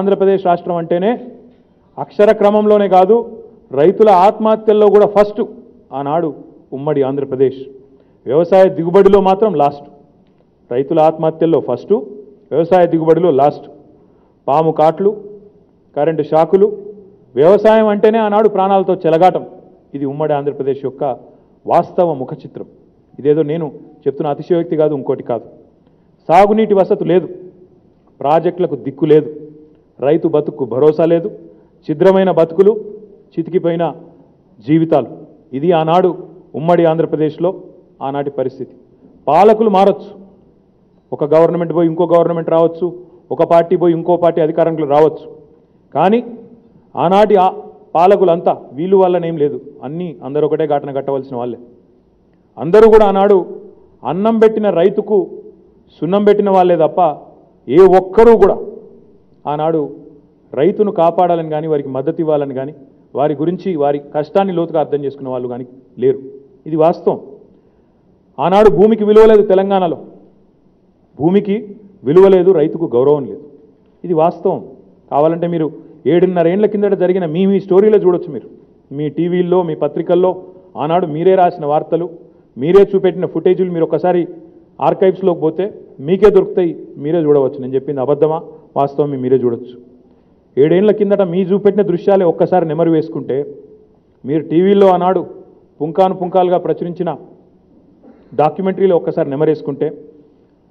ఆంధ్రప్రదేశ్ రాష్ట్రం అంటేనే అక్షర క్రమంలోనే కాదు రైతుల ఆత్మహత్యల్లో కూడా ఫస్ట్ ఆనాడు ఉమ్మడి ఆంధ్రప్రదేశ్ వ్యవసాయ దిగుబడిలో మాత్రం లాస్ట్ రైతుల ఆత్మహత్యల్లో ఫస్ట్ వ్యవసాయ దిగుబడిలో లాస్ట్ పాము కాట్లు కరెంటు షాకులు వ్యవసాయం అంటేనే ఆనాడు ప్రాణాలతో చెలగాటం ఇది ఉమ్మడి ఆంధ్రప్రదేశ్ యొక్క వాస్తవ ముఖచిత్రం ఇదేదో నేను చెప్తున్న అతిశయోక్తి కాదు ఇంకోటి కాదు సాగునీటి వసతి లేదు ప్రాజెక్టులకు దిక్కు లేదు రైతు బతుకు భరోసా లేదు చిద్రమైన బతుకులు చితికిపోయిన జీవితాలు ఇది ఆనాడు ఉమ్మడి ఆంధ్రప్రదేశ్లో ఆనాటి పరిస్థితి పాలకులు మారొచ్చు ఒక గవర్నమెంట్ పోయి ఇంకో గవర్నమెంట్ రావచ్చు ఒక పార్టీ పోయి ఇంకో పార్టీ అధికారంలో రావచ్చు కానీ ఆనాటి పాలకులంతా వీళ్ళు వల్లనేం లేదు అన్నీ అందరూ ఒకటే ఘాటన కట్టవలసిన వాళ్ళే అందరూ కూడా ఆనాడు అన్నం పెట్టిన రైతుకు సున్నం పెట్టిన వాళ్ళే తప్ప ఏ ఒక్కరూ కూడా ఆనాడు రైతును కాపాడాలని కానీ వారికి మద్దతు ఇవ్వాలని కానీ వారి గురించి వారి కష్టాన్ని లోతుగా అర్థం చేసుకునే వాళ్ళు కానీ లేరు ఇది వాస్తవం ఆనాడు భూమికి విలువ లేదు తెలంగాణలో భూమికి విలువ లేదు రైతుకు గౌరవం లేదు ఇది వాస్తవం కావాలంటే మీరు 7.5 ఏళ్ల కిందట జరిగిన మీ స్టోరీలో చూడొచ్చు మీరు మీ టీవీల్లో మీ పత్రికల్లో ఆనాడు మీరే రాసిన వార్తలు మీరే చూపెట్టిన ఫుటేజీలు మీరు ఒకసారి ఆర్కైవ్స్లోకి పోతే మీకే దొరుకుతాయి మీరే చూడవచ్చు నేను చెప్పింది అబద్ధమా వాస్తవం మీరే చూడొచ్చు 7 ఏళ్ల కిందట మీ చూపెట్టిన దృశ్యాలే ఒక్కసారి నెమరు వేసుకుంటే మీరు టీవీలో ఆనాడు పుంకాలుగా ప్రచురించిన డాక్యుమెంటరీలో ఒక్కసారి నెమరేసుకుంటే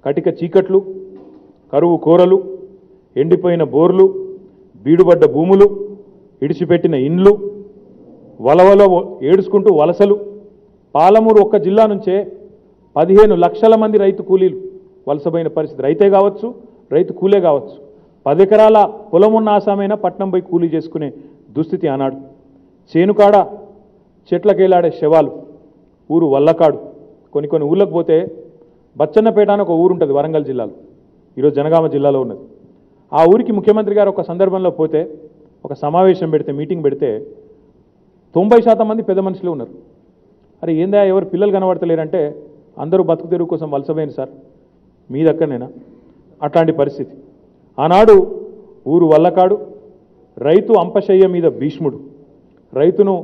కటిక చీకట్లు కరువు కోరలు ఎండిపోయిన బోర్లు బీడుబడ్డ భూములు ఇడిచిపెట్టిన ఇండ్లు వలవలో ఏడుచుకుంటూ వలసలు పాలమూరు ఒక్క జిల్లా నుంచే 15 లక్షల మంది రైతు కూలీలు వలసపోయిన పరిస్థితి రైతే కావచ్చు రైతు కూలే కావచ్చు 10 ఎకరాల పొలం ఉన్న ఆసామైనా పట్నం పోయి కూలీ చేసుకునే దుస్థితి ఆనాడు చేనుకాడ చెట్లకేలాడే శవాలు ఊరు వల్లకాడు కొన్ని ఊళ్ళకు పోతే బచ్చన్నపేట అని ఒక ఊరు ఉంటుంది వరంగల్ జిల్లాలో ఈరోజు జనగామ జిల్లాలో ఉన్నది ఆ ఊరికి ముఖ్యమంత్రి గారు ఒక సందర్భంలో పోతే ఒక సమావేశం పెడితే మీటింగ్ పెడితే 90% మంది పెద్ద మనుషులు ఉన్నారు అరే ఏందా ఎవరు పిల్లలు కనబడతలేరంటే అందరూ బతుకు తెరువు కోసం వలసపోయింది సార్ మీ దగ్గరనేనా అట్లాంటి పరిస్థితి ఆనాడు ఊరు వల్లకాడు రైతు అంపశయ్య మీద భీష్ముడు రైతును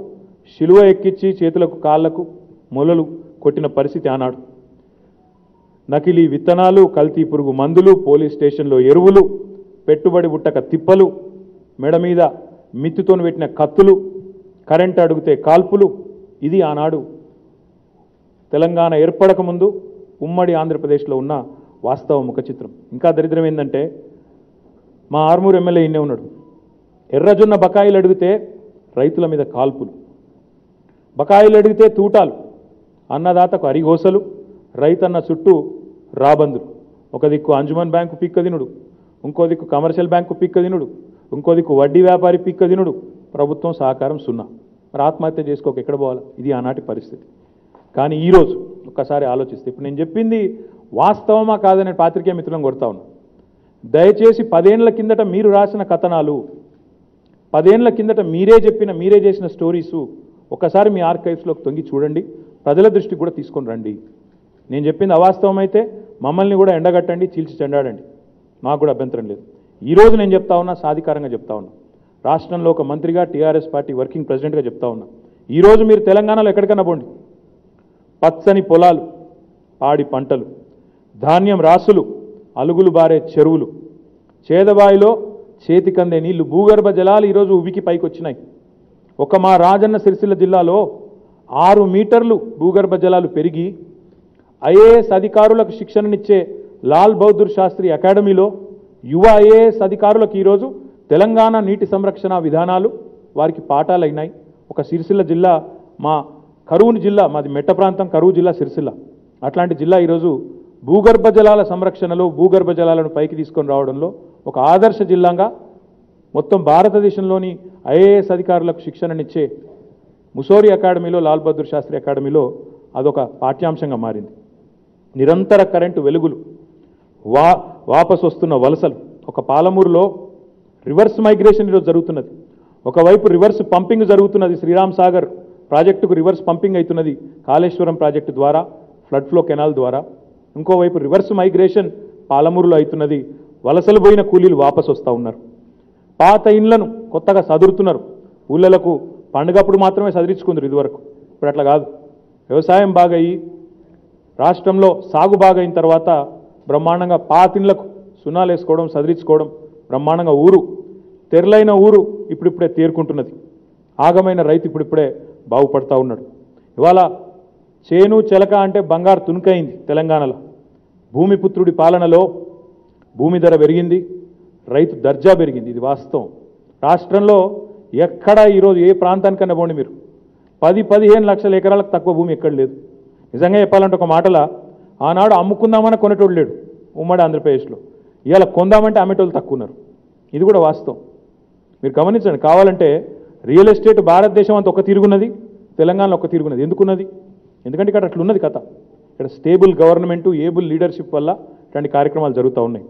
శిలువ ఎక్కించి చేతులకు కాళ్లకు మొలలు కొట్టిన పరిస్థితి ఆనాడు నకిలీ విత్తనాలు కల్తీ పురుగు మందులు పోలీస్ స్టేషన్లో ఎరువులు పెట్టుబడి బుట్టక తిప్పలు మెడ మీద మిత్తితోను పెట్టిన కత్తులు కరెంటు అడిగితే కాల్పులు ఇది ఆనాడు తెలంగాణ ఏర్పడక ముందు ఉమ్మడి ఆంధ్రప్రదేశ్లో ఉన్న వాస్తవ ముఖ చిత్రం ఇంకా దరిద్రం ఏంటంటే మా ఆర్మూరు ఎమ్మెల్యే ఇన్నే ఉన్నాడు ఎర్రజొన్న బకాయిలు అడిగితే రైతుల మీద కాల్పులు బకాయిలు అడిగితే తూటాలు అన్నదాతకు అరిగోసలు రైతన్న చుట్టూ రాబందులు ఒక దిక్కు అంజుమన్ బ్యాంకు పిక్క దినుడు ఇంకో దిక్కు కమర్షియల్ బ్యాంకు పిక్క దినుడు ఇంకో దిక్కు వడ్డీ వ్యాపారి పిక్క దినుడు ప్రభుత్వం సహకారం సున్నా మరి ఆత్మహత్య చేసుకోక ఎక్కడ పోవాలి ఇది ఆనాటి పరిస్థితి కానీ ఈరోజు ఒక్కసారి ఆలోచిస్తే ఇప్పుడు నేను చెప్పింది వాస్తవమా కాదని పాత్రికేయ మిత్రులను కొడతా ఉన్నా దయచేసి 10 ఏళ్ల కిందట మీరు రాసిన కథనాలు 10 ఏళ్ల కిందట మీరే చేసిన స్టోరీసు ఒకసారి మీ ఆర్కైవ్స్లోకి తొంగి చూడండి ప్రజల దృష్టికి కూడా తీసుకొని రండి నేను చెప్పింది అవాస్తవమైతే మమ్మల్ని కూడా ఎండగట్టండి చీల్చి చెండాడండి నాకు కూడా అభ్యంతరం లేదు ఈరోజు నేను చెప్తా ఉన్నా సాధికారంగా చెప్తా ఉన్నా రాష్ట్రంలో ఒక మంత్రిగా టీఆర్ఎస్ పార్టీ వర్కింగ్ ప్రెసిడెంట్గా చెప్తా ఉన్నా ఈరోజు మీరు తెలంగాణలో ఎక్కడికన్నా పోండి పచ్చని పొలాలు పాడి పంటలు ధాన్యం రాసులు అలుగులు బారే చెరువులు చేదబాయిలో చేతికందే నీళ్లు భూగర్భ జలాలు ఈరోజు ఉబికి పైకి వచ్చినాయి ఒక మా రాజన్న సిరిసిల్ల జిల్లాలో 6 మీటర్లు భూగర్భ జలాలు పెరిగి ఐఏఎస్ అధికారులకు శిక్షణనిచ్చే లాల్ బహదూర్ శాస్త్రి అకాడమీలో యువ ఐఏఎస్ అధికారులకు ఈరోజు తెలంగాణ నీటి సంరక్షణ విధానాలు వారికి పాఠాలైనాయి ఒక సిరిసిల్ల జిల్లా మా కరువు జిల్లా మాది మెట్ట ప్రాంతం కరువు జిల్లా సిరిసిల్ల అట్లాంటి జిల్లా ఈరోజు భూగర్భ జలాల సంరక్షణలో భూగర్భ జలాలను పైకి తీసుకొని రావడంలో ఒక ఆదర్శ జిల్లాగా మొత్తం భారతదేశంలోని ఐఏఎస్ అధికారులకు శిక్షణనిచ్చే ముసోరి అకాడమీలో లాల్ బహదూర్ శాస్త్రి అకాడమీలో అదొక పాఠ్యాంశంగా మారింది నిరంతర కరెంటు వెలుగులు వాపసు వస్తున్న వలసలు ఒక పాలమూరులో రివర్స్ మైగ్రేషన్ ఈరోజు జరుగుతున్నది ఒకవైపు రివర్స్ పంపింగ్ జరుగుతున్నది శ్రీరామ్ సాగర్ ప్రాజెక్టుకు రివర్స్ పంపింగ్ అవుతున్నది కాళేశ్వరం ప్రాజెక్టు ద్వారా ఫ్లడ్ ఫ్లో కెనాల్ ద్వారా ఇంకోవైపు రివర్స్ మైగ్రేషన్ పాలమూరులో అవుతున్నది వలసలు పోయిన కూలీలు వాపసు వస్తూ ఉన్నారు పాత ఇళ్లను కొత్తగా సదురుతున్నారు ఊళ్ళలకు పండుగప్పుడు మాత్రమే సదిరించుకుంటారు ఇదివరకు ఇప్పుడు అట్లా కాదు వ్యవసాయం బాగయి రాష్ట్రంలో సాగు బాగయిన తర్వాత బ్రహ్మాండంగా పాత ఇళ్లకు సునాలేసుకోవడం సదిరించుకోవడం బ్రహ్మాండంగా ఊరు తెరలైన ఊరు ఇప్పుడిప్పుడే తీరుకుంటున్నది ఆగమైన రైతు ఇప్పుడిప్పుడే బాగుపడతా ఉన్నాడు ఇవాళ చేను చెలక అంటే బంగారు తునకైంది తెలంగాణలో భూమిపుత్రుడి పాలనలో భూమి ధర పెరిగింది రైతు దర్జా పెరిగింది ఇది వాస్తవం రాష్ట్రంలో ఎక్కడ ఈ రోజు ఏ ప్రాంతానికన్నా పోండి మీరు 10-15 లక్షల ఎకరాలకు తక్కువ భూమి ఎక్కడ లేదు నిజంగా చెప్పాలంటే ఒక మాటలా ఆనాడు అమ్ముకుందామని కొనేటోళ్ళు లేడు ఉమ్మడి ఆంధ్రప్రదేశ్లో ఇవాళ కొందామంటే అమ్మేటోళ్ళు తక్కువ ఉన్నారు ఇది కూడా వాస్తవం మీరు గమనించండి కావాలంటే రియల్ ఎస్టేట్ భారతదేశం అంత ఒక తిరుగున్నది తెలంగాణలో ఒక తిరుగున్నది ఎందుకున్నది ఎందుకంటే ఇక్కడ అట్లా ఉన్నది కథ ఇక్కడ స్టేబుల్ గవర్నమెంటు ఏబుల్ లీడర్షిప్ వల్ల ఇలాంటి కార్యక్రమాలు జరుగుతూ ఉన్నాయి